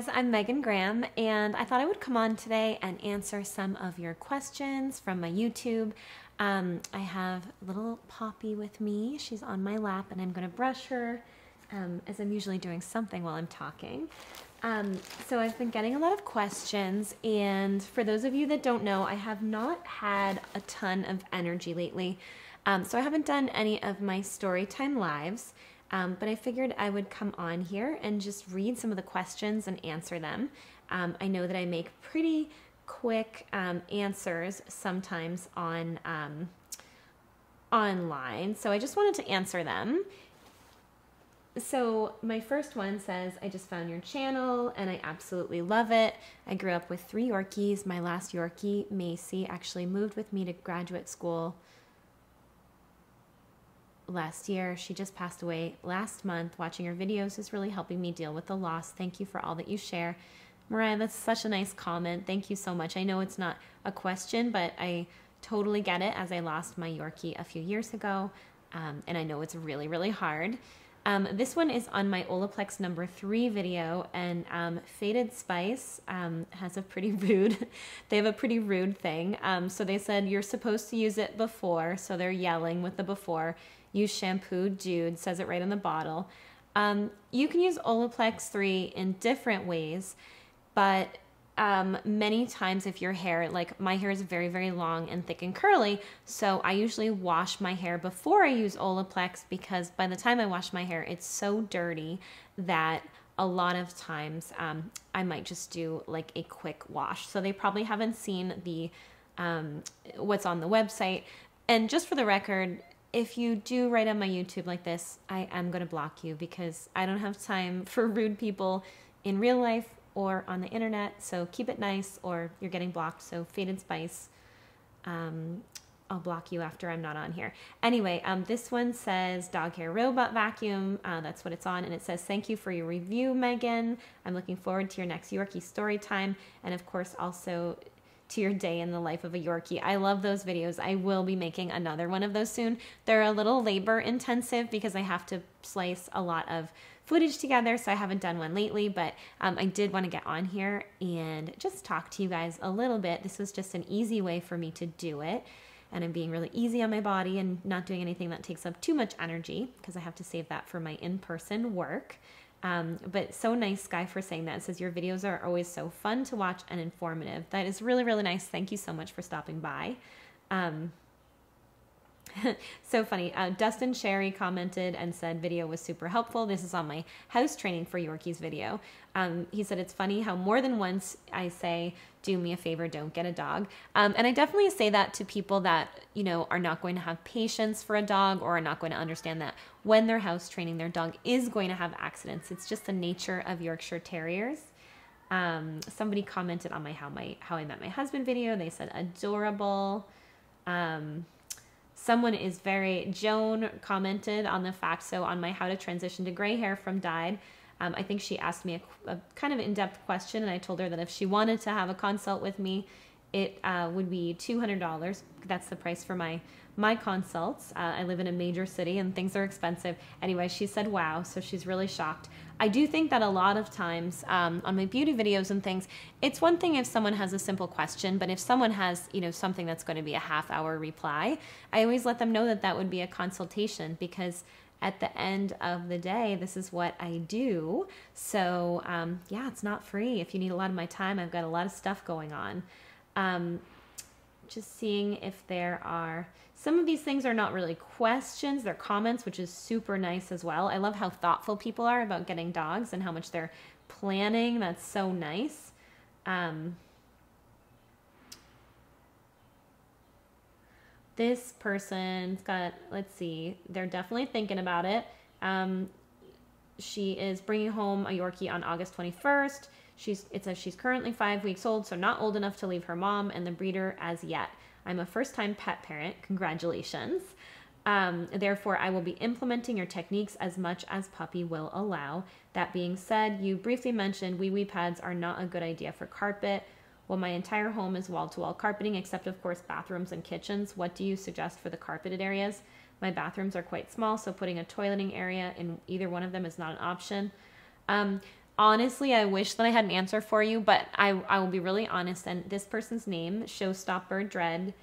guys, I'm Megan Graham, and I thought I would come on today and answer some of your questions from my YouTube. I have little Poppy with me. She's on my lap, and I'm going to brush her as I'm usually doing something while I'm talking. So I've been getting a lot of questions, and for those of you that don't know, I have not had a ton of energy lately, so I haven't done any of my storytime lives. But I figured I would come on here and just read some of the questions and answer them. I know that I make pretty quick answers sometimes on online, so I just wanted to answer them. So my first one says, I just found your channel and I absolutely love it. I grew up with 3 Yorkies. My last Yorkie, Macy, actually moved with me to graduate school last year. She just passed away last month. Watching your videos is really helping me deal with the loss. Thank you for all that you share. Mariah, that's such a nice comment. Thank you so much. I know it's not a question, but I totally get it, as I lost my Yorkie a few years ago, and I know it's really, really hard. This one is on my Olaplex #3 video, and Faded Spice has a pretty rude, they have a pretty rude thing. So they said, you're supposed to use it before, so they're yelling with the before. Use shampoo, Jude, says it right on the bottle. You can use Olaplex 3 in different ways, but many times if your hair, like my hair is very, very long and thick and curly, so I usually wash my hair before I use Olaplex, because by the time I wash my hair, it's so dirty that a lot of times I might just do like a quick wash. So they probably haven't seen the what's on the website. And just for the record, if you do write on my YouTube like this, I am going to block you, because I don't have time for rude people in real life or on the internet. So keep it nice or you're getting blocked. So Faded Spice, I'll block you after I'm not on here. Anyway, this one says dog hair robot vacuum. That's what it's on. And it says, thank you for your review, Megan. I'm looking forward to your next Yorkie story time. And of course, also to your day in the life of a Yorkie. I love those videos. I will be making another one of those soon. They're a little labor intensive because I have to slice a lot of footage together, so I haven't done one lately, but I did want to get on here and just talk to you guys a little bit. This was just an easy way for me to do it, and I'm being really easy on my body and not doing anything that takes up too much energy, because I have to save that for my in-person work. But so nice, Sky, for saying that. It says, your videos are always so fun to watch and informative. That is really, really nice. Thank you so much for stopping by. So funny. Dustin Sherry commented and said, video was super helpful. This is on my house training for Yorkies video. He said, it's funny how more than once I say, do me a favor, don't get a dog. And I definitely say that to people that, you know, are not going to have patience for a dog, or are not going to understand that when they're house training, their dog is going to have accidents. It's just the nature of Yorkshire terriers. Somebody commented on my how I met my husband video. They said adorable. Someone is very, Joan commented on the Factso on my how to transition to gray hair from dyed. I think she asked me a kind of in-depth question, and I told her that if she wanted to have a consult with me, it would be $200. That's the price for my consults. I live in a major city and things are expensive. Anyway, she said, wow, so she's really shocked. I do think that a lot of times on my beauty videos and things, it's one thing if someone has a simple question, but if someone has, you know, something that's going to be a half-hour reply, I always let them know that that would be a consultation, because at the end of the day, this is what I do. So yeah, it's not free. If you need a lot of my time, I've got a lot of stuff going on. Just seeing if there are, some of these things are not really questions, they're comments, which is super nice as well. I love how thoughtful people are about getting dogs and how much they're planning. That's so nice. This person's got, let's see, they're definitely thinking about it. She is bringing home a Yorkie on August 21st. It says she's currently 5 weeks old, so not old enough to leave her mom and the breeder as yet. I'm a first-time pet parent. Congratulations. Therefore, I will be implementing your techniques as much as puppy will allow. That being said, you briefly mentioned wee-wee pads are not a good idea for carpet. Well, my entire home is wall-to-wall carpeting, except, of course, bathrooms and kitchens. What do you suggest for the carpeted areas? My bathrooms are quite small, so putting a toileting area in either one of them is not an option. Honestly, I wish that I had an answer for you, but I will be really honest. And this person's name, Showstopper Dread,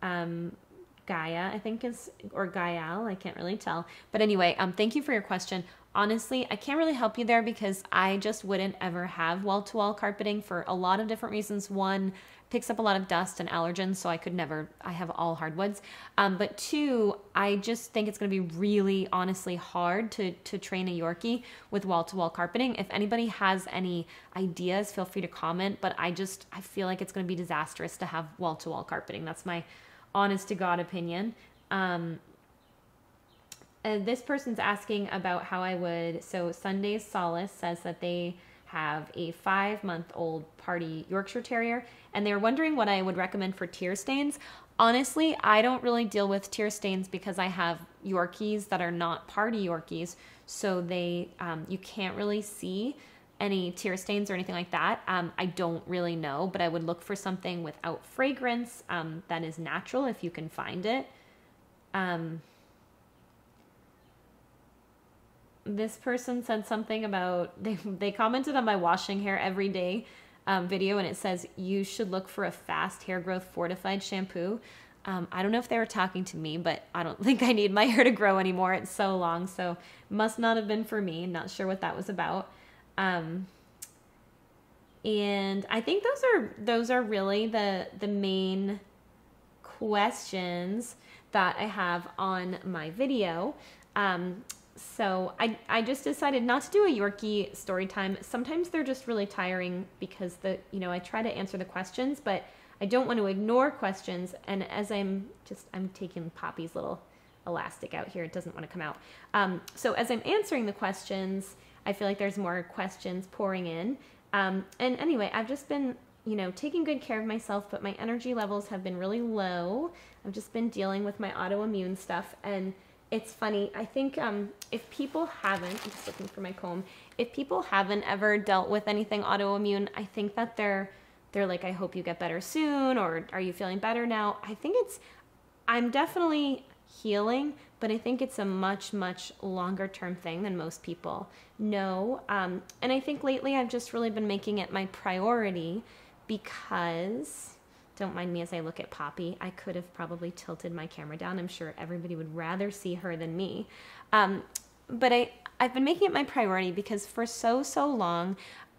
Gaia, I think is, or Gael, I can't really tell. But anyway, thank you for your question. Honestly, I can't really help you there because I just wouldn't ever have wall-to-wall carpeting for a lot of different reasons. One, picks up a lot of dust and allergens, so I could never, I have all hardwoods. But two, I just think it's gonna be really honestly hard to train a Yorkie with wall-to-wall carpeting. If anybody has any ideas, feel free to comment, but I feel like it's gonna be disastrous to have wall-to-wall carpeting. That's my honest to God opinion. This person's asking about how I would, so Sunday's Solace says that they have a 5-month-old party Yorkshire Terrier, and they were wondering what I would recommend for tear stains. Honestly, I don't really deal with tear stains because I have Yorkies that are not party Yorkies, so they you can't really see any tear stains or anything like that. I don't really know, but I would look for something without fragrance that is natural if you can find it. This person said something about, they commented on my washing hair every day video, and it says, you should look for a fast hair growth fortified shampoo. I don't know if they were talking to me, but I don't think I need my hair to grow anymore. It's so long, so must not have been for me. Not sure what that was about. And I think those are really the main questions that I have on my video. So I just decided not to do a Yorkie story time. Sometimes they're just really tiring because I try to answer the questions, but I don't want to ignore questions. And as I'm taking Poppy's little elastic out here, it doesn't want to come out. So as I'm answering the questions, I feel like there's more questions pouring in. And anyway, I've just been, taking good care of myself, but my energy levels have been really low. I've just been dealing with my autoimmune stuff, and it's funny, I think if people haven't, I'm just looking for my comb, if people haven't ever dealt with anything autoimmune, I think that they're like, I hope you get better soon, or are you feeling better now? I think I'm definitely healing, but I think it's a much, much longer term thing than most people know. And I think lately I've just really been making it my priority because... Don't mind me as I look at Poppy. I could have probably tilted my camera down. I'm sure everybody would rather see her than me. But I've been making it my priority because for so long,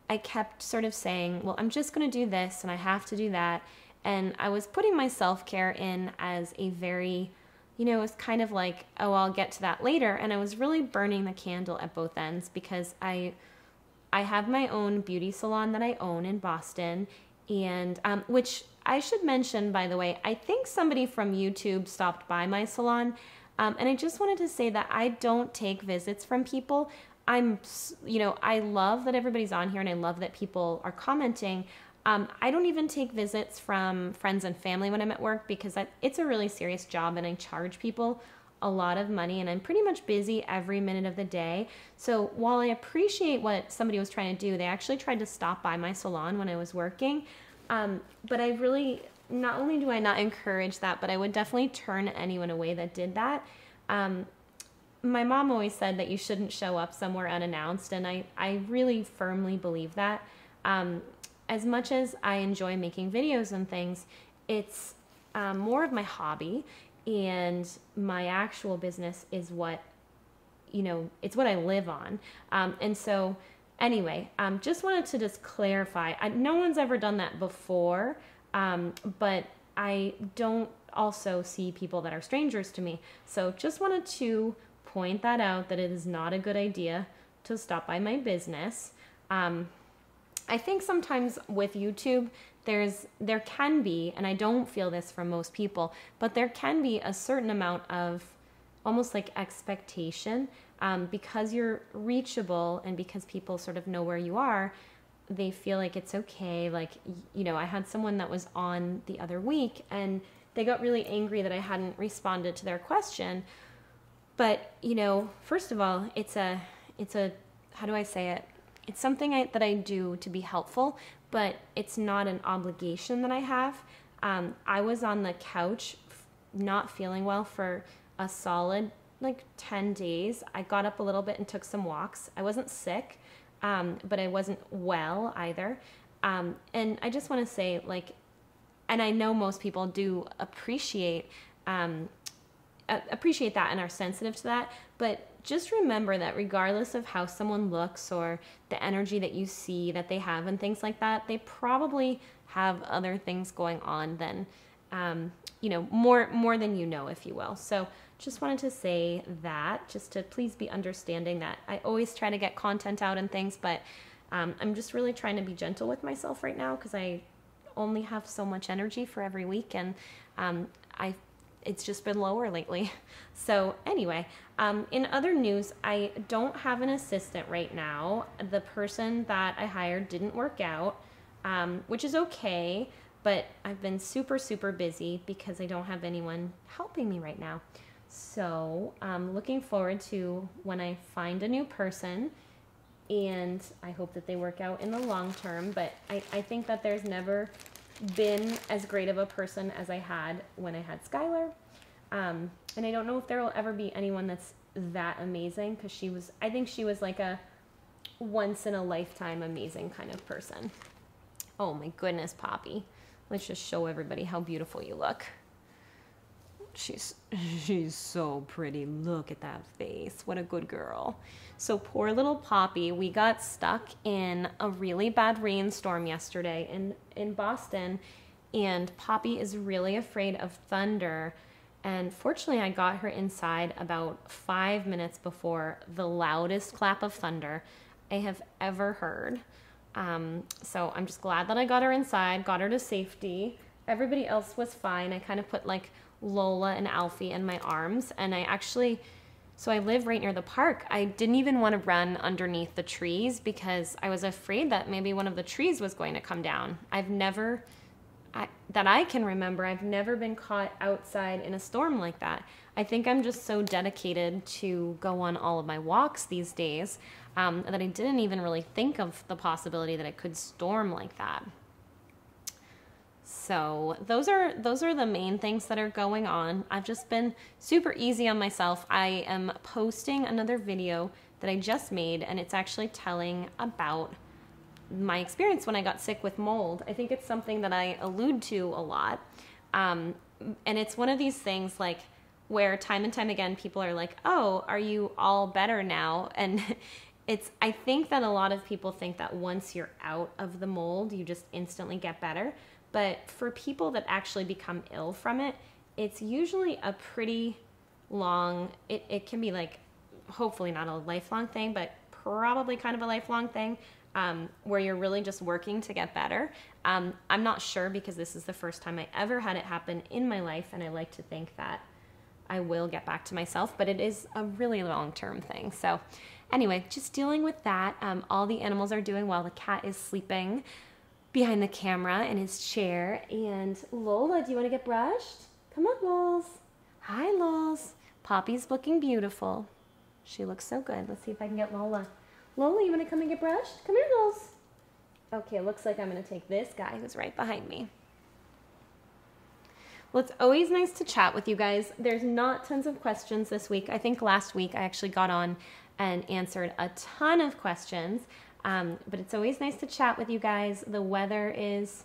I kept sort of saying, well, I'm just gonna do this and I have to do that. And I was putting my self-care in as a very, it's kind of like, oh, I'll get to that later. And I was really burning the candle at both ends because I have my own beauty salon that I own in Boston, and which I should mention, by the way, I think somebody from YouTube stopped by my salon, and I just wanted to say that I don't take visits from people. I love that everybody's on here, and I love that people are commenting. I don't even take visits from friends and family when I'm at work because it's a really serious job, and I charge people a lot of money, and I'm pretty much busy every minute of the day. So while I appreciate what somebody was trying to do, they actually tried to stop by my salon when I was working. But I really, not only do I not encourage that, but I would definitely turn anyone away that did that. My mom always said that you shouldn't show up somewhere unannounced, and I really firmly believe that. As much as I enjoy making videos and things, it's more of my hobby. And my actual business is what, it's what I live on. And so anyway, just wanted to just clarify. No one's ever done that before, but I don't also see people that are strangers to me. So just wanted to point that out, that it is not a good idea to stop by my business. I think sometimes with YouTube, there can be, and I don't feel this from most people, but there can be a certain amount of almost like expectation because you're reachable and because people sort of know where you are, they feel like it's okay. Like, I had someone that was on the other week and they got really angry that I hadn't responded to their question. But, first of all, it's a, how do I say it? It's something that I do to be helpful, but it's not an obligation that I have. I was on the couch not feeling well for a solid, 10 days. I got up a little bit and took some walks. I wasn't sick. but I wasn't well either. And I just want to say, like, and I know most people do appreciate that and are sensitive to that, but just remember that regardless of how someone looks or the energy that you see that they have and things like that, they probably have other things going on than, you know, more than you know, if you will. So just wanted to say that, just to please be understanding that I always try to get content out and things, but I'm just really trying to be gentle with myself right now because I only have so much energy for every week, and it's just been lower lately. So anyway, in other news, I don't have an assistant right now. The person that I hired didn't work out, which is okay, but I've been super, super busy because I don't have anyone helping me right now. So I'm looking forward to when I find a new person, and I hope that they work out in the long term, but I think that there's never been as great of a person as I had when I had Skylar, and I don't know if there will ever be anyone that's that amazing, because she was, I think she was like a once in a lifetime amazing kind of person. Oh my goodness, Poppy, let's just show everybody how beautiful you look. She's so pretty. Look at that face. What a good girl. So poor little Poppy, we got stuck in a really bad rainstorm yesterday in Boston, and Poppy is really afraid of thunder. And fortunately, I got her inside about 5 minutes before the loudest clap of thunder I have ever heard. So I'm just glad that I got her inside, got her to safety. Everybody else was fine. I kind of put like Lola and Alfie in my arms, and I actually, so I live right near the park. I didn't even want to run underneath the trees because I was afraid that maybe one of the trees was going to come down. I've never, that I can remember, I've never been caught outside in a storm like that. I think I'm just so dedicated to go on all of my walks these days that I didn't even really think of the possibility that it could storm like that. So those are the main things that are going on. I've just been super easy on myself. I am posting another video that I just made, and it's actually telling about my experience when I got sick with mold. I think it's something that I allude to a lot. And it's one of these things like where time and time again, people are like, oh, are you all better now? And I think that a lot of people think that once you're out of the mold, you just instantly get better. But for people that actually become ill from it, it's usually a pretty long, it can be like, hopefully not a lifelong thing, but probably kind of a lifelong thing, where you're really just working to get better. I'm not sure because this is the first time I ever had it happen in my life, and I like to think that I will get back to myself, but it is a really long-term thing. So anyway, just dealing with that. All the animals are doing well. The cat is sleeping behind the camera in his chair. And Lola, do you want to get brushed? Come on, Lols. Hi, Lols. Poppy's looking beautiful. She looks so good. Let's see if I can get Lola. Lola, you want to come and get brushed? Come here, Lols. Okay, it looks like I'm going to take this guy who's right behind me. Well, it's always nice to chat with you guys. There's not tons of questions this week. I think last week I actually got on and answered a ton of questions. But it's always nice to chat with you guys. The weather is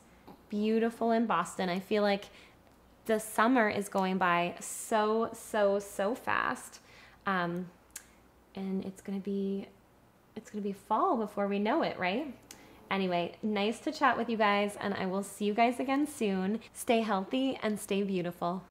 beautiful in Boston. I feel like the summer is going by so, so, so fast. And it's going to be fall before we know it, right? Anyway, nice to chat with you guys, and I will see you guys again soon. Stay healthy and stay beautiful.